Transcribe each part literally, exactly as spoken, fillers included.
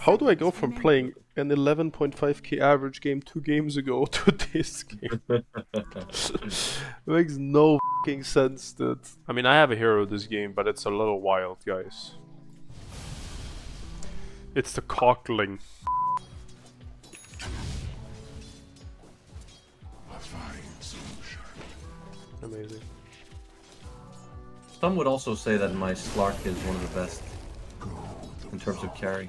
How do I go from playing an eleven point five K average game two games ago to this game? It makes no fucking sense, dude. I mean, I have a hero this game, but it's a little wild, guys. It's the Qoqling. Amazing. Some would also say that my Slark is one of the best in terms of carry.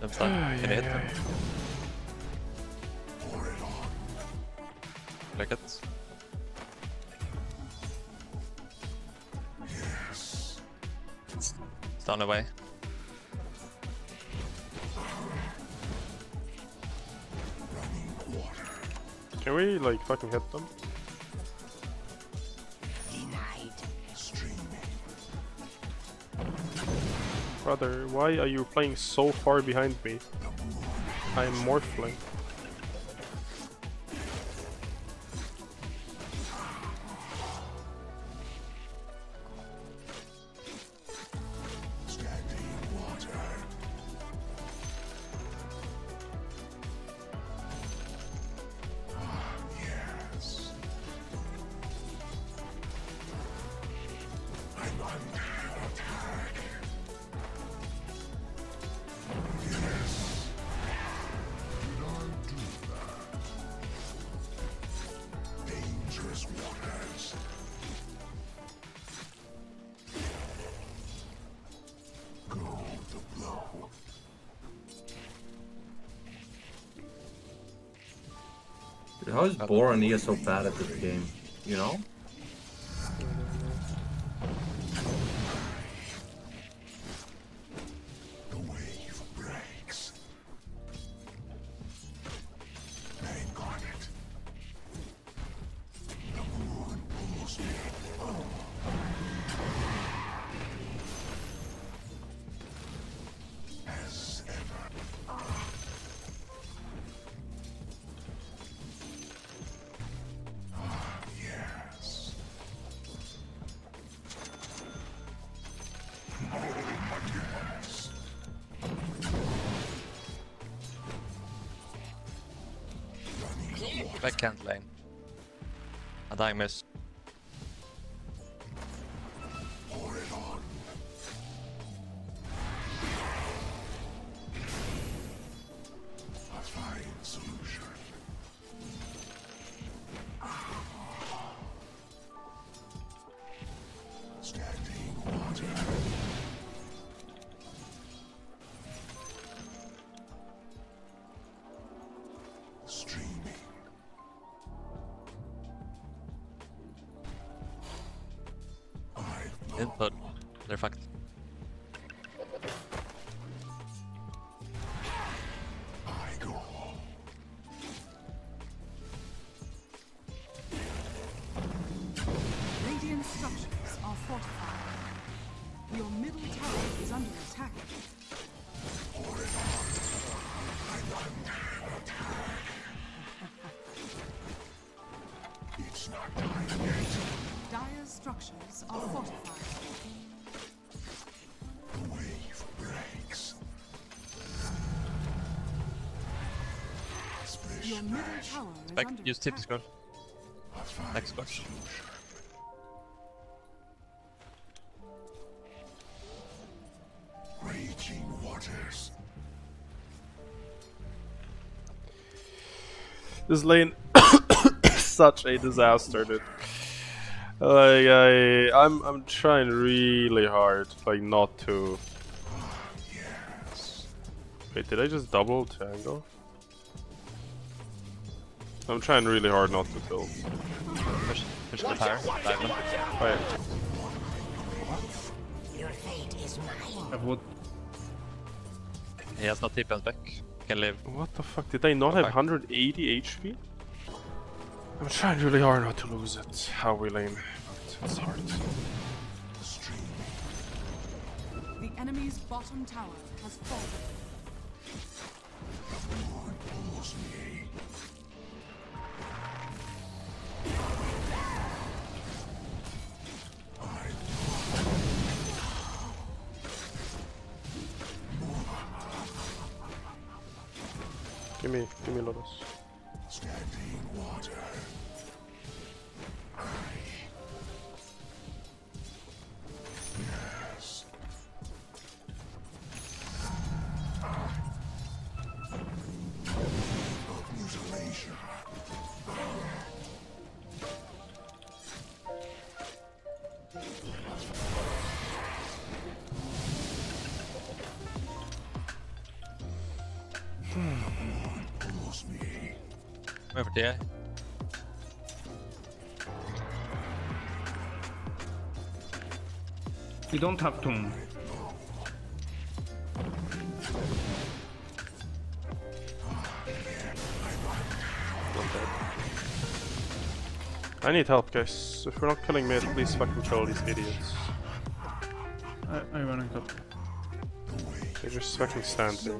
I'm fine. Oh, Can yeah, I hit yeah, them? Yeah. Like it? Yes. It's down away. Can we like fucking hit them? Brother, why are you playing so far behind me? I am Morphling. How is Borania so bad at this game? You know? Backhand lane. A dying miss. Input. They're fucked. I go home. Radiant structures are fortified. Your middle tower is under attack. It's not time yet. Dire structures are fortified. The wave breaks. Your middle tower is back. Under use tip squad. Next squad. Raging water. others. This lane is such a disaster, dude. Like I, I'm, I'm trying really hard, like not to. Wait, did I just double tango? I'm trying really hard not to tilt. Push, push the fire. Right. Your fate is mine. I would. He has no T P back. Can live. What the fuck? Did I not have one hundred eighty H P? I'm trying really hard not to lose it. How we lane, but it's hard. The enemy's bottom tower has fallen. Give me, give me Lotus. Standing water. I... Yes. Mutilation. Over there. You don't have to. I need help, guys. If we're not killing mid, please fucking kill these idiots. I, I wanna go. They just fucking stand there.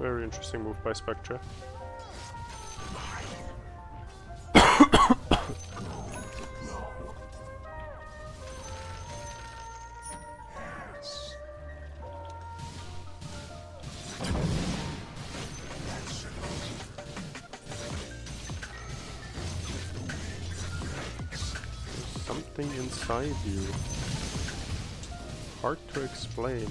Very interesting move by Spectre. There's something inside you. Hard to explain.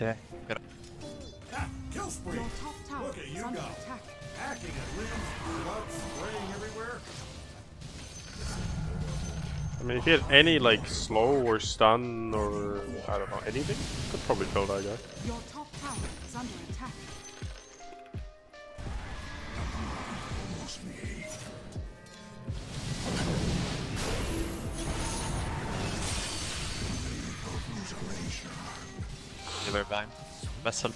Yeah. Get up. Ah, kill spree. Your top tower. Look at you go. Attack. Hacking at limbs, blood spraying everywhere. I mean, if he had any like slow or stun or I don't know anything, could probably kill that guy. Your top tower is under attack. Vessel.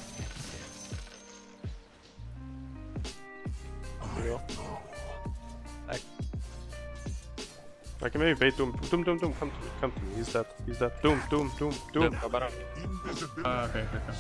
There we go. I, I can maybe bait Doom. Doom, Doom, Doom, come to me, come to me. He's dead, he's dead. Doom, Doom, Doom, Doom. Go back up. Ah, okay, okay, okay.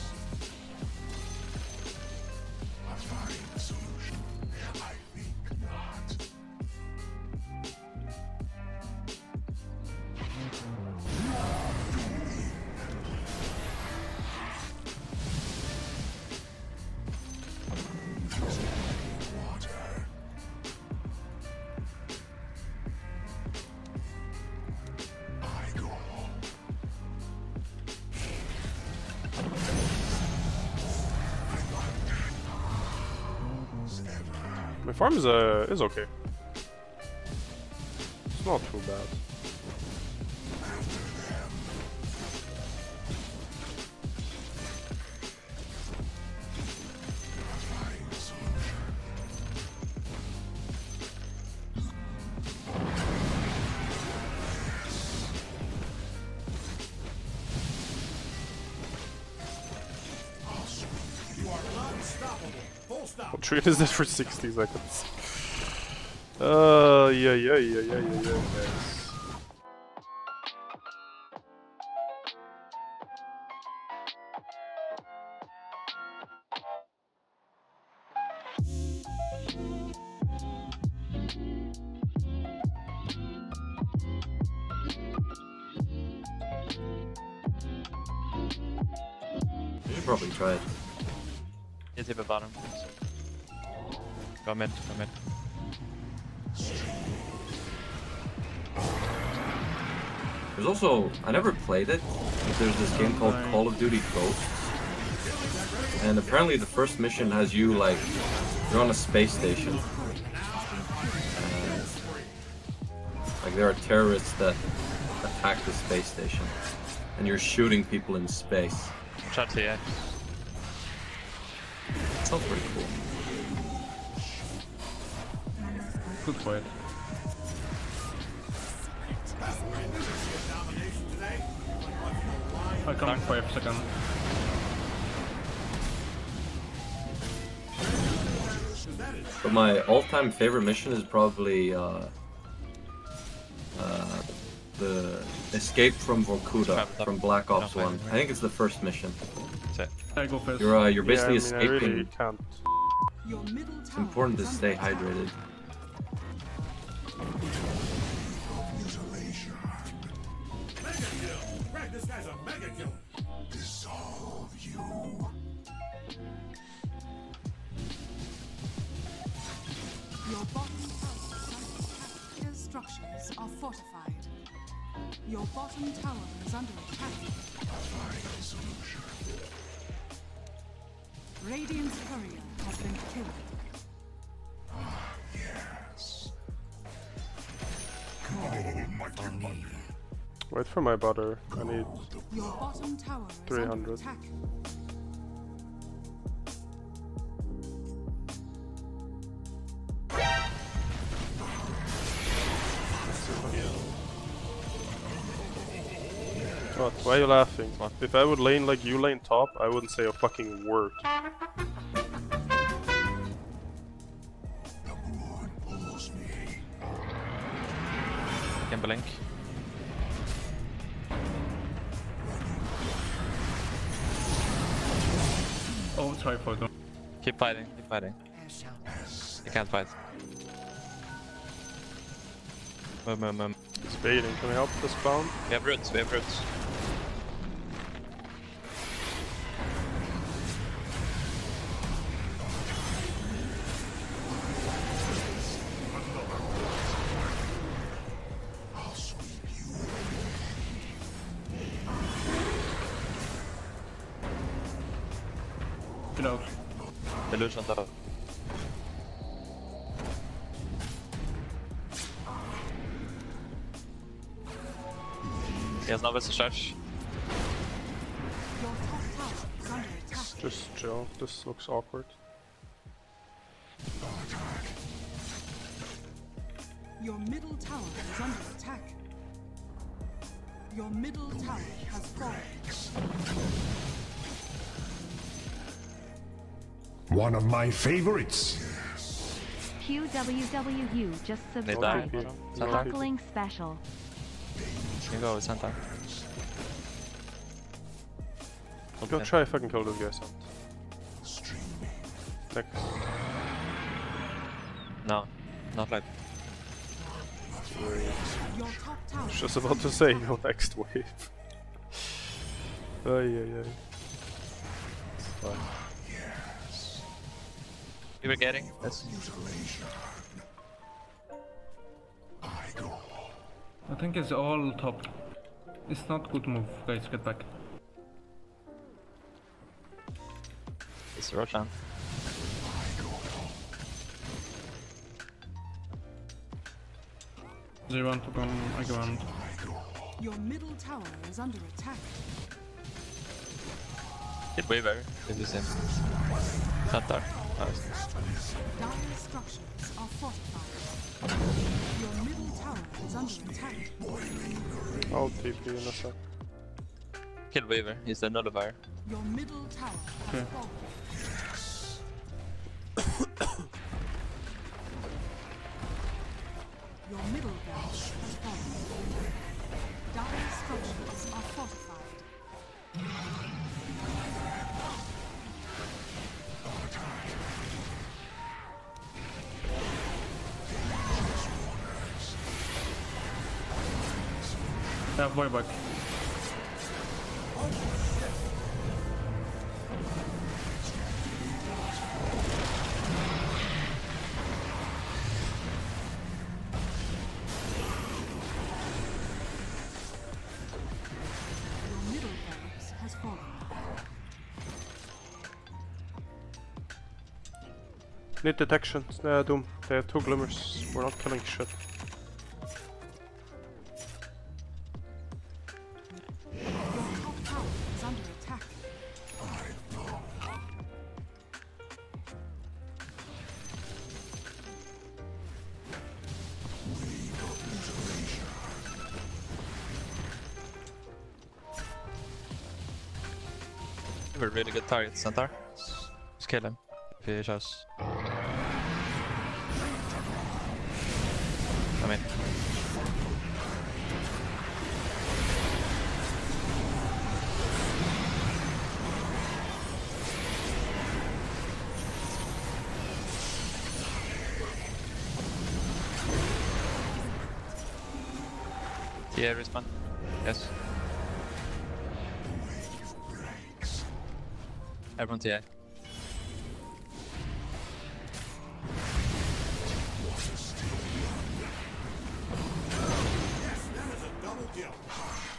My farm is, uh, is okay. It's not too bad. I'll trigger that for sixty seconds. Uh, yeah, yeah, yeah, yeah, yeah, yeah, guys. Probably tried. It's at the bottom. Come in, come in. There's also, I never played it, but there's this game called Call of Duty: Ghosts. And apparently the first mission has you like, you're on a space station. And, like there are terrorists that attack the space station. And you're shooting people in space. Chat to you. Sounds pretty cool. Good point. I can't for a second. But my all-time favorite mission is probably uh, uh, the escape from Vorkuta from Black Ops one. I think it's the first mission. I go first. You're, uh, you're basically yeah, I mean, escaping. I really can't. It's important to stay hydrated. Your bottom tower structures are fortified. Your bottom tower is under attack. Radiant's courier has been killed. Ah, yes. Wait for my butter. I need your bottom tower is three hundred. Under attack. What? Why are you laughing? What? If I would lane like you lane top, I wouldn't say a fucking word. Can blink. Oh, try for them. Keep fighting, keep fighting. You can't fight. Move, move, move. It's baiting. Can we help this spawn? We have roots, we have roots. Delusion top. He has no best stretch. Just chill, this looks awkward. Your middle tower is under attack. Your middle tower has fallen. One of my favorites. Q W W U just subscribed. Qoqling special. Here you go, Centaur. Go try if I can kill this guy, Centaur. Next. No, not like. I was just about to say, your next wave. Oh yeah, yeah. It's fine. You were getting this. I think it's all top. It's not good move, guys. Get back. It's Roshan. They want to come. I go on. Your middle tower is under attack. Hit Weaver. It's the same. Centaur. Dire structures are fortified. Your middle tower is under attack. I'll T P in a sec. Kill Weaver, he's another fire. Your middle tower has fallen. Your middle barracks has fallen. Dire structures are fortified. Yeah, way back. Need detection, uh, Doom. They have two glimmers. We're not killing shit. We're really good target, Centaur. Just kill him if he shows. I mean, yeah, respawn. Yes. Everyone T A.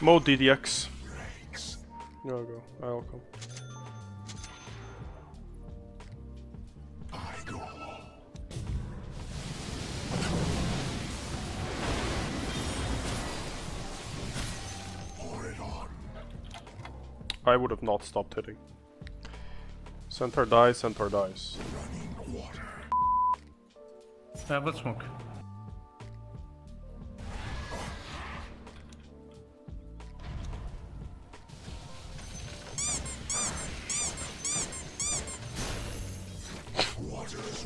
Mode D D X. There we go. I'll come. I go. Pour it on. I would have not stopped hitting. Centaur dies, Centaur dies. Running water. I have a smoke. Water is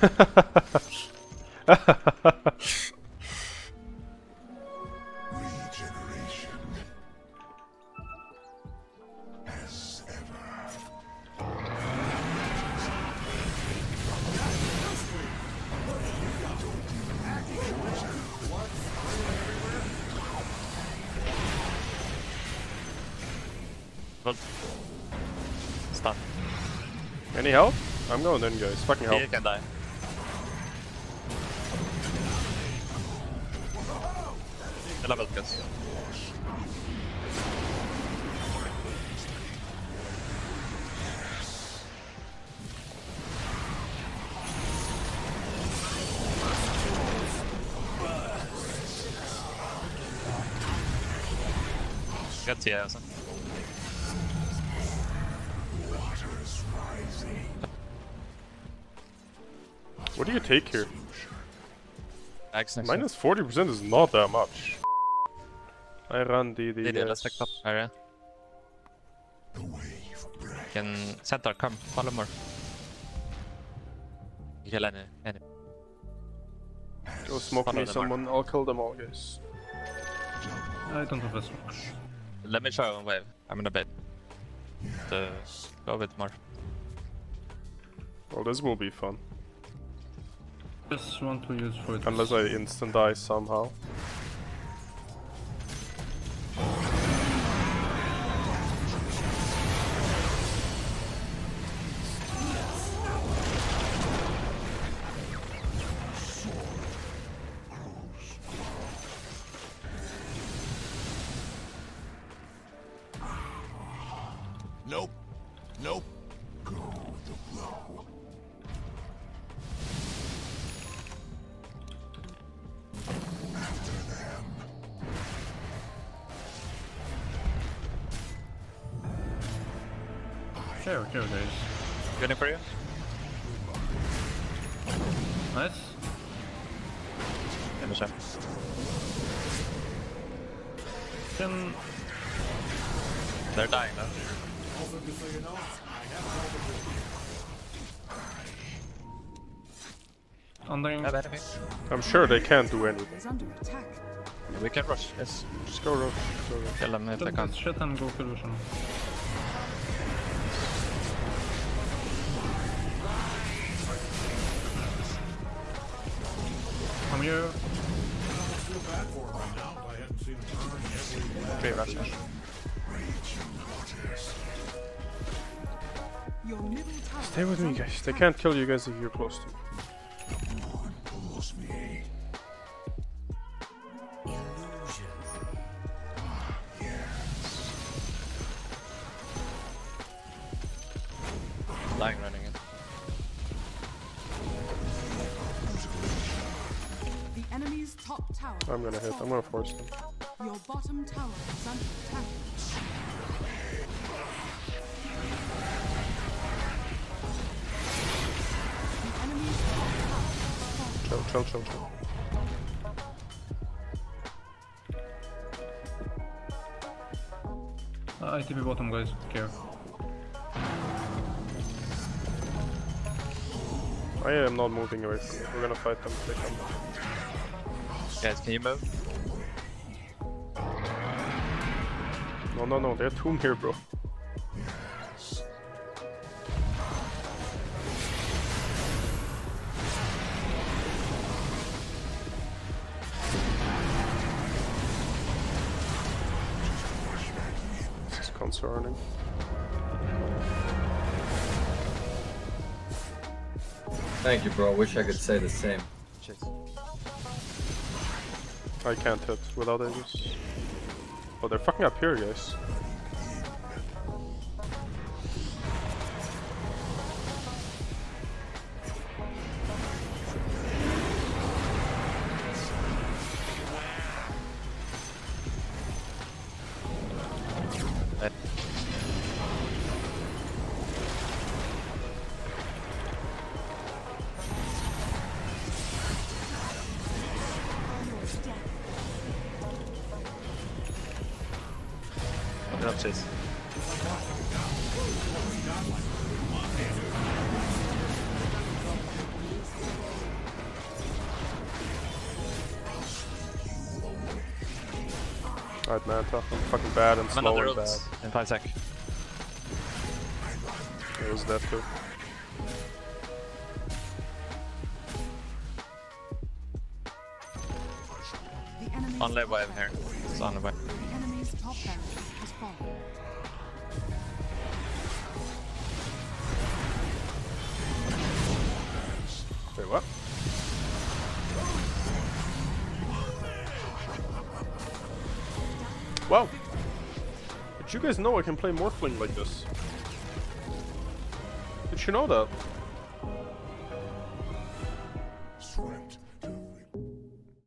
rising. Stop. Any help? I'm going in, guys. Fucking help. You can die. I love it, guys. Got T A, also. What do you take here? Next, next Minus forty percent is not that much. I run the the. Yeah, let's take top area. Can Centaur come? Follow more. You kill any enemy. Go smoke follow me, someone. Mark. I'll kill them all, guys. I don't have a smoke. Let me try one wave. I'm in a bed. Uh, go a bit more. Well, this will be fun. Just want to use for it. Unless I instant die somehow. Nope. Nope. Go the blow. After them. Sure, sure, guys. Gonna for you? Nice. Finish up. Then they're dying now. So you know, I have on the have enemies. I'm sure they can't do anything. Yeah, we can rush. Yes. Just go rush. Go rush. Kill them if they can't. Shit and go for Roshan. Come here. Okay, rush. Stay with me, guys. They can't kill you guys if you're close to me. Lying running in. The enemy's top tower. I'm gonna hit. I'm gonna force them. Your bottom tower is under attack. The enemy's top tower. Chill, chill, chill, chill. Uh, I T P bottom, guys. Care. I am not moving away from you. We're gonna fight them if they come. Guys, can you move? No, no, no, they're tomb here, bro. Yes. This is concerning. Thank you, bro. Wish I could say the same. Cheers. I can't hit without injuries. Oh, they're fucking up here, guys. Chase. Alright, man, tough. I'm fucking bad and slow and bad. In five sec. It was that too. On left wave here. It's on the way. Wait, what? Wow! Did you guys know I can play Morphling like this? Did you know that?